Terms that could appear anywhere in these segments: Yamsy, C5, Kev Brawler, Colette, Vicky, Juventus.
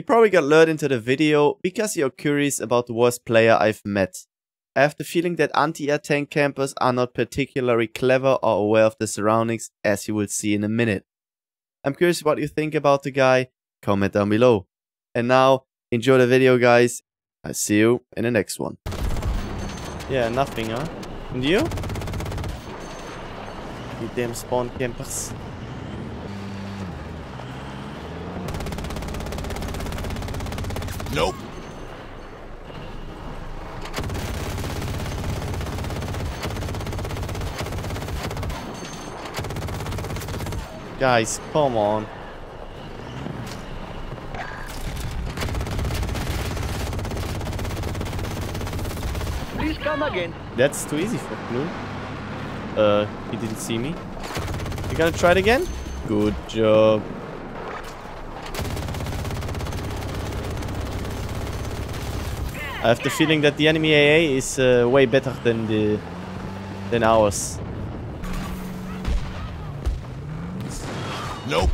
You probably got lured into the video because you're curious about the worst player I've met. I have the feeling that anti-air tank campers are not particularly clever or aware of their surroundings, as you will see in a minute. I'm curious what you think about the guy. Comment down below. And now, enjoy the video, guys. I'll see you in the next one. Yeah, nothing, huh? And you? You damn spawn campers. Nope. Guys, come on. Please come again. That's too easy for Blue. He didn't see me. You gonna try it again? Good job. I have the feeling that the enemy AA is way better than ours. Nope.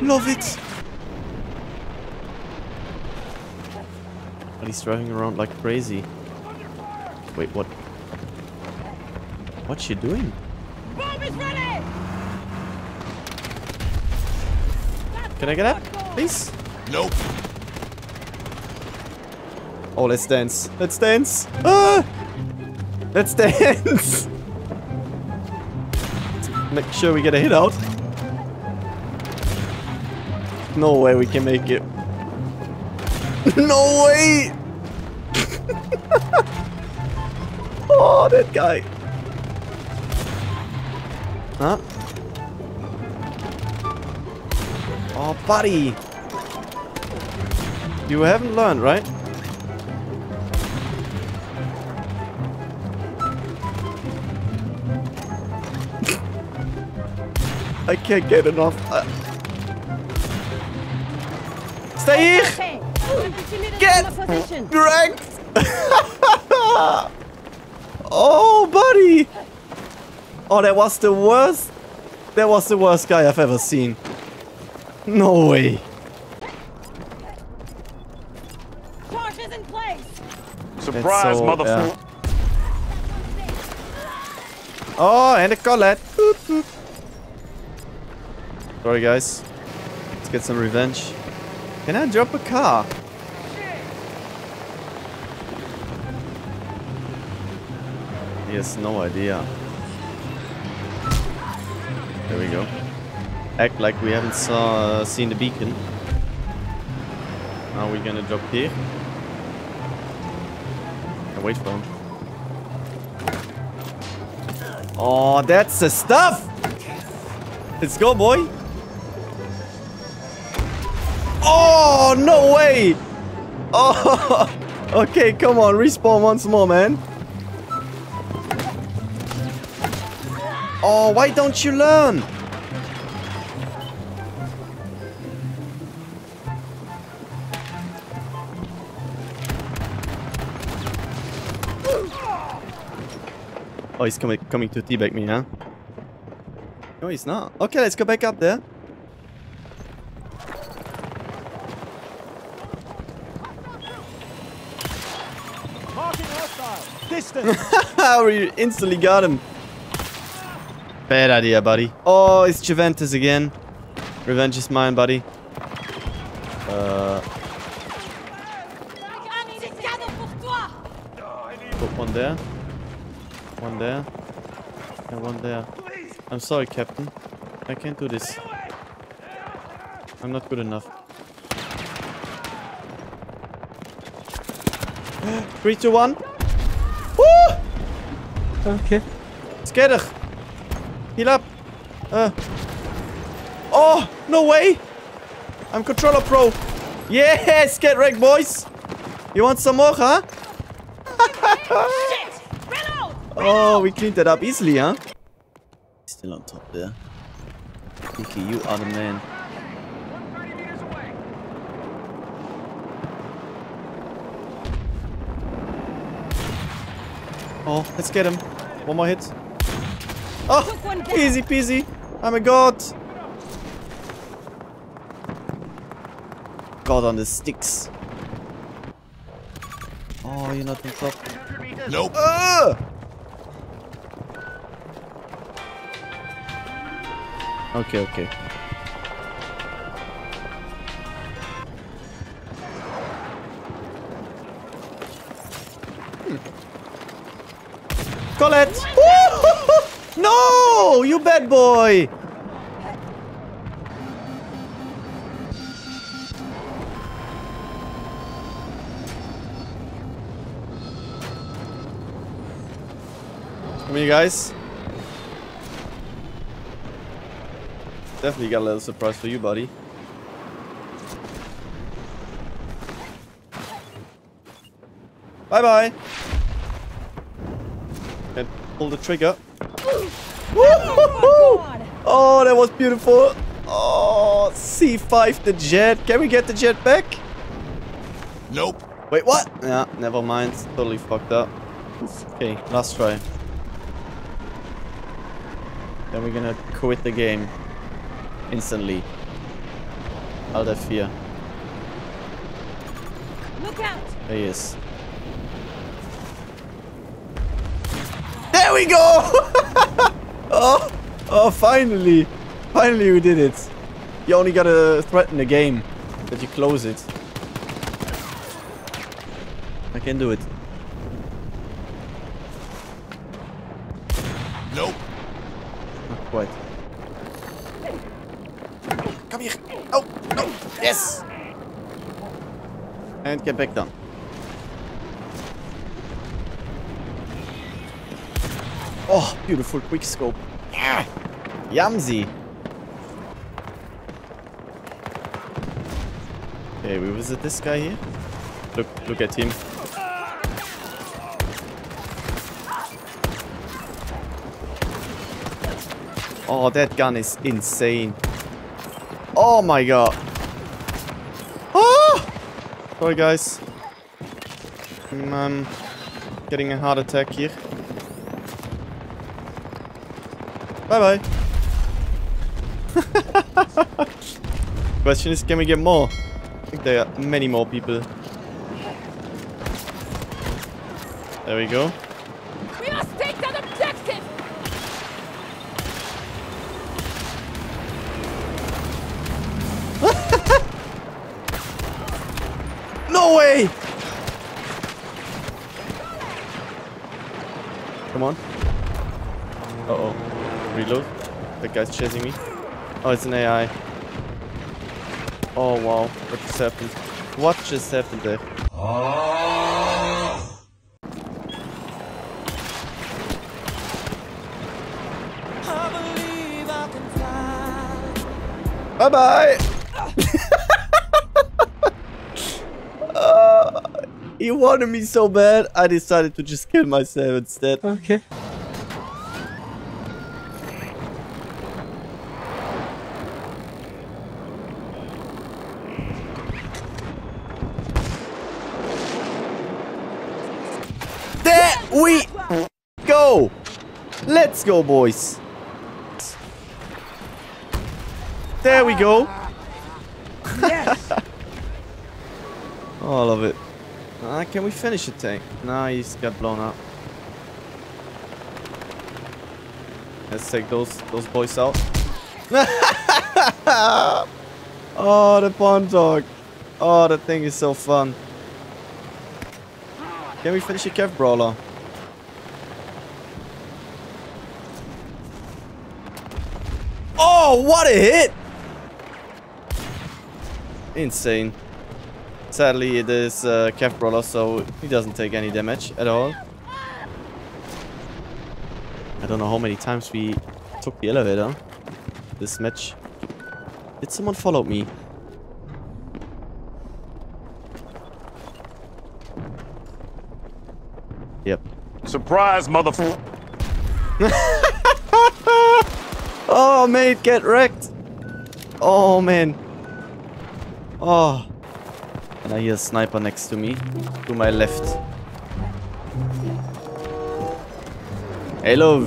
Love it. But he's driving around like crazy. Wait, what? What's she doing? Bomb is ready. Can I get that? Please? Nope. Oh, let's dance. Let's dance. Ah! Let's dance. Make sure we get a hit out. No way we can make it. No way. Oh, that guy. Huh? Oh, buddy! You haven't learned, right? I can't get enough. Stay here! Get wrecked! Oh, buddy! Oh, that was the worst. That was the worst guy I've ever seen. No way. Torch is in place. Surprise, so, motherfucker. Yeah. Oh, and a Colette. Boop, boop. Sorry, guys. Let's get some revenge. Can I drop a car? He has no idea. There we go. Act like we haven't seen the beacon. Now we're gonna drop here. And wait for him. Oh, that's the stuff! Let's go, boy! Oh, no way! Oh, okay, come on, respawn once more, man. Oh, why don't you learn? Oh, he's coming to teabag me, huh? No, he's not. Okay, let's go back up there. We instantly got him. Bad idea, buddy. Oh, it's Juventus again. Revenge is mine, buddy. Put one there. One there, and one there. I'm sorry, Captain. I can't do this. I'm not good enough. 3, 2, 1. Woo! Okay. Scatter. Heal up. Oh, no way. I'm controller pro. Yes, get wrecked, boys. You want some more, huh? Oh, we cleaned that up easily, huh? Still on top there. Vicky, you are the man. 130 meters away. Oh, let's get him. One more hit. Oh, easy peasy. I'm a god. caught on the sticks. Oh, you're not on top. Nope. Ah! Okay, okay. Colette! No! You bad boy! Come here, guys. Definitely got a little surprise for you, buddy. Bye-bye. And pull the trigger. Oh, that was beautiful. Oh, C5 the jet. Can we get the jet back? Nope. Wait, what? Yeah, never mind. Totally fucked up. Okay, last try. Then we're gonna quit the game. Instantly. Out of fear. Look out! There he is. There we go! Oh, oh, finally! Finally we did it. You only gotta threaten the game. That you close it. I can do it. Nope. Not quite. Come here. Oh, no. Yes. And get back down. Oh, beautiful quick scope. Yeah. Yamsy. Okay, we visit this guy here. Look at him. Oh, that gun is insane. Oh my god. Oh! Sorry guys. I'm getting a heart attack here. Bye bye. Question is, can we get more? I think there are many more people. There we go. We must take that objective! No way! Come on. Uh-oh. Reload. That guy's chasing me. Oh, it's an AI. Oh, wow. What just happened? What just happened there? Oh. Bye-bye! He wanted me so bad, I decided to just kill myself instead. Okay. There we go! Let's go, boys! There we go! Yes. Oh, I love it. Can we finish the tank? Nah, he's got blown up. Let's take those boys out. Oh, the pawn dog. Oh, that thing is so fun. Can we finish the Kev Brawler? Oh, what a hit! Insane. Sadly, it is Kev Brawler, so he doesn't take any damage at all. I don't know how many times we took the elevator this match. Did someone follow me? Yep. Surprise, motherfucker! Oh, mate, get wrecked! Oh, man. Oh. And I hear a sniper next to me, to my left. Hey love!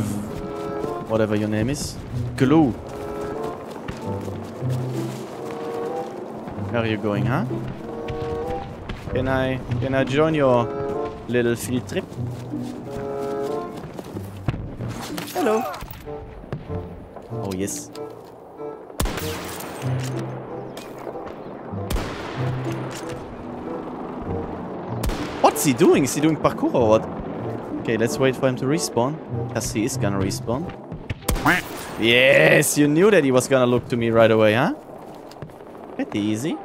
Whatever your name is. Glue. How are you going, huh? Can I join your little field trip? Hello. Oh yes. What's he doing? Is he doing parkour or what? Okay, let's wait for him to respawn. Because he is gonna respawn. Yes, you knew that he was gonna look to me right away, huh? Pretty easy.